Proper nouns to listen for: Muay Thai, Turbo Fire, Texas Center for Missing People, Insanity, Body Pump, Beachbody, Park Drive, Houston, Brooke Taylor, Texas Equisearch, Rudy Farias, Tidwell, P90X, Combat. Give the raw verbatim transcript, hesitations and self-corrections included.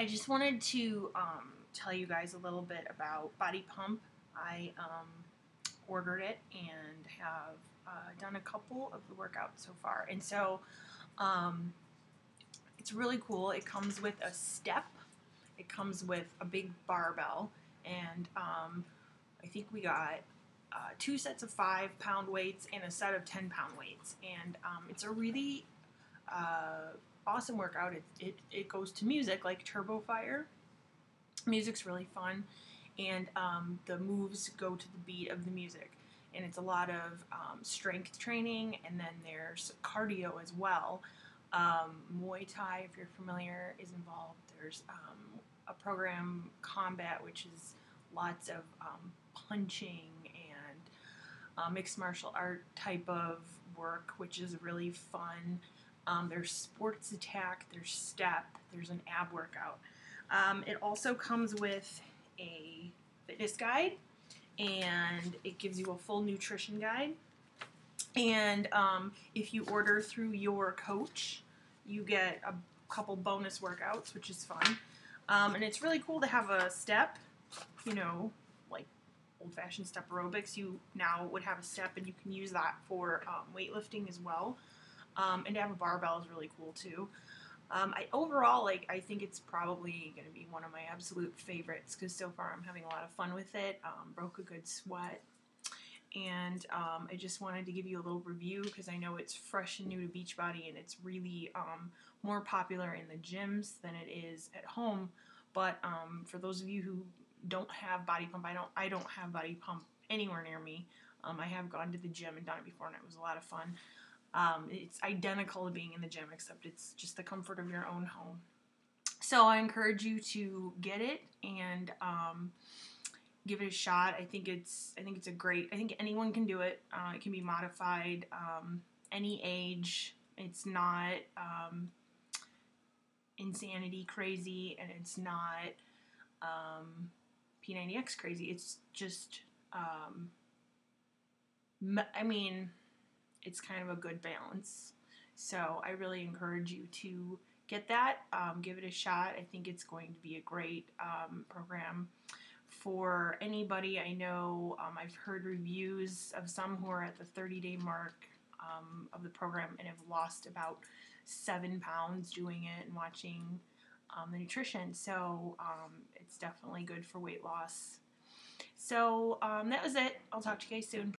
I just wanted to um, tell you guys a little bit about Body Pump. I um, ordered it and have uh, done a couple of the workouts so far. And so um, it's really cool. It comes with a step. It comes with a big barbell. And um, I think we got uh, two sets of five pound weights and a set of ten pound weights. And um, it's a really uh, awesome workout. It, it, it goes to music like Turbo Fire. Music's really fun. And um, the moves go to the beat of the music. And it's a lot of um, strength training, and then there's cardio as well. Um, Muay Thai, if you're familiar, is involved. There's um, a program, Combat, which is lots of um, punching and uh, mixed martial art type of work, which is really fun. Um, there's sports attack, there's step, there's an ab workout. Um, it also comes with a fitness guide, and it gives you a full nutrition guide. And um, if you order through your coach, you get a couple bonus workouts, which is fun. Um, and it's really cool to have a step, you know, like old-fashioned step aerobics. You now would have a step, and you can use that for um, weightlifting as well. Um, and to have a barbell is really cool too. Um, I overall, like, I think it's probably going to be one of my absolute favorites because so far I'm having a lot of fun with it. Um, broke a good sweat, and um, I just wanted to give you a little review because I know it's fresh and new to Beachbody, and it's really um, more popular in the gyms than it is at home. But um, for those of you who don't have Body Pump, I don't. I don't have Body Pump anywhere near me. Um, I have gone to the gym and done it before, and it was a lot of fun. Um, it's identical to being in the gym, except it's just the comfort of your own home. So I encourage you to get it and um, give it a shot. I think it's I think it's a great. I think anyone can do it. Uh, it can be modified um, any age. It's not um, Insanity crazy, and it's not um, P ninety X crazy. It's just um, I mean. It's kind of a good balance. So I really encourage you to get that, um, give it a shot. I think it's going to be a great um, program for anybody. I know um, I've heard reviews of some who are at the thirty day mark um, of the program and have lost about seven pounds doing it and watching um, the nutrition. So um, it's definitely good for weight loss. So um, that was it. I'll talk to you guys soon.